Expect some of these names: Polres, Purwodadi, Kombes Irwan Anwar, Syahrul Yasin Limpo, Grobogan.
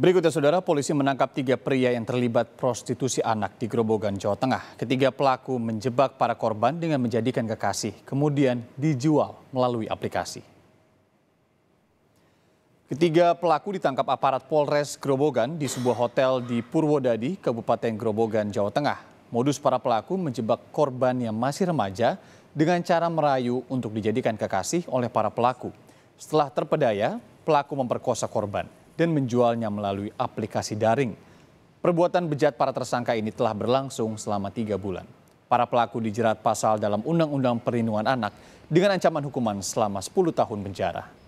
Berikutnya saudara, polisi menangkap 3 pria yang terlibat prostitusi anak di Grobogan, Jawa Tengah. Ketiga pelaku menjebak para korban dengan menjadikan kekasih, kemudian dijual melalui aplikasi. Ketiga pelaku ditangkap aparat Polres Grobogan di sebuah hotel di Purwodadi, Kabupaten Grobogan, Jawa Tengah. Modus para pelaku menjebak korban yang masih remaja dengan cara merayu untuk dijadikan kekasih oleh para pelaku. Setelah terpedaya, pelaku memperkosa korban dan menjualnya melalui aplikasi daring. Perbuatan bejat para tersangka ini telah berlangsung selama 3 bulan. Para pelaku dijerat pasal dalam Undang-Undang Perlindungan Anak dengan ancaman hukuman selama 10 tahun penjara.